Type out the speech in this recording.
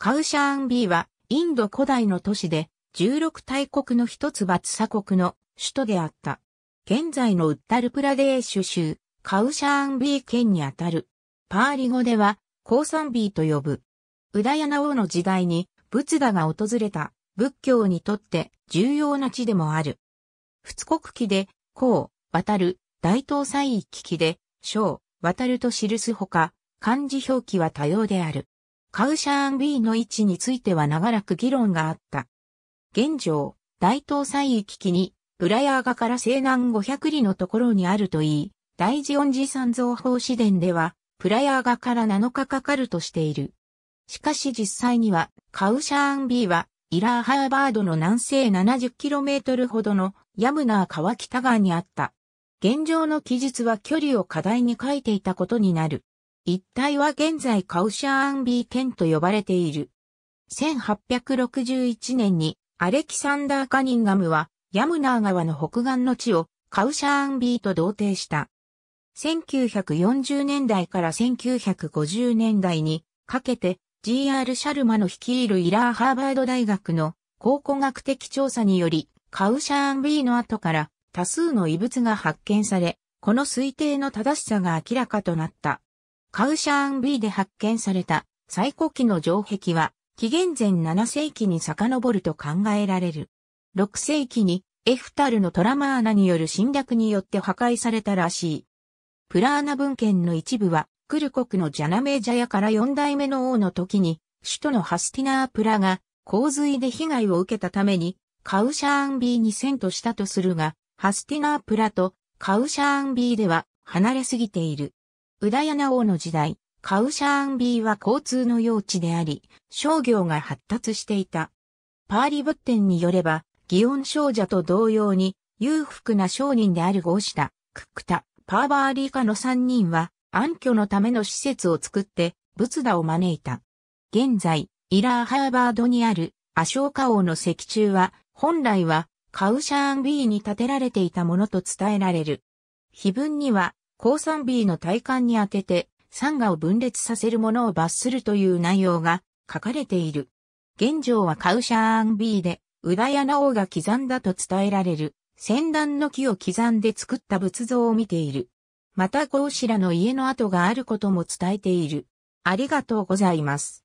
カウシャーンビーはインド古代の都市で16大国の一つバツサ国の首都であった。現在のウッタルプラデーシュ州カウシャーンビー県にあたる。パーリ語ではコーサンビーと呼ぶ。ウダヤナ王の時代に仏陀が訪れた仏教にとって重要な地でもある。仏国記で項、渡る、大東西域記で章、渡ると記すほか、漢字表記は多様である。カウシャーンビーの位置については長らく議論があった。現状、大東西域記に、ブラヤーガから西南500里のところにあるといい、大慈恩寺三蔵法師殿では、プラヤーガから7日かかるとしている。しかし実際には、カウシャーンビーは、イラーハーバードの南西 70km ほどのヤムナー川北岸にあった。現状の記述は距離を過大に書いていたことになる。一帯は現在カウシャーンビー県と呼ばれている。1861年にアレキサンダー・カニンガムはヤムナー川の北岸の地をカウシャーンビーと同定した。1940年代から1950年代にかけて G.R. シャルマの率いるイラーハーバード大学の考古学的調査によりカウシャーンビーの跡から多数の遺物が発見され、この推定の正しさが明らかとなった。カウシャーンビーで発見された最古期の城壁は紀元前7世紀に遡ると考えられる。6世紀にエフタルのトラマーナによる侵略によって破壊されたらしい。プラーナ文献の一部はクル国のジャナメージャヤから4代目の王の時に首都のハスティナープラが洪水で被害を受けたためにカウシャーンビーに遷都したとするが、ハスティナープラとカウシャーンビーでは離れすぎている。ウダヤナ王の時代、カウシャーンビーは交通の要地であり、商業が発達していた。パーリ仏典によれば、祇園少女と同様に、裕福な商人であるゴーシタ、クックタ、パーバーリーカの3人は、暗居のための施設を作って、仏陀を招いた。現在、イラーハーバードにある、アショーカ王の石柱は、本来は、カウシャーンビーに建てられていたものと伝えられる。碑文には、コーサンビーの体幹に当てて、山河を分裂させるものを罰するという内容が書かれている。現状はカウシャーンビーで、ウダヤナ王が刻んだと伝えられる、千段の木を刻んで作った仏像を見ている。またゴーシラの家の跡があることも伝えている。ありがとうございます。